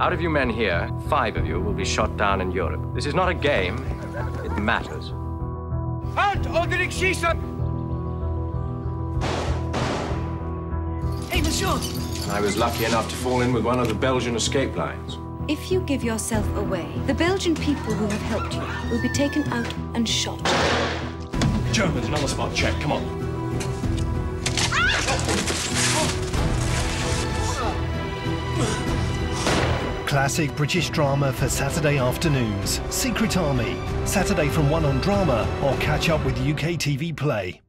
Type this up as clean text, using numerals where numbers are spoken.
Out of you men here, 5 of you will be shot down in Europe. This is not a game. It matters. Halt, Odrik, schießen! Hey, monsieur! I was lucky enough to fall in with one of the Belgian escape lines. If you give yourself away, the Belgian people who have helped you will be taken out and shot. Germans, another spot check, come on. Classic British drama for Saturday afternoons. Secret Army, Saturday from 1 on Drama, or catch up with UK TV Play.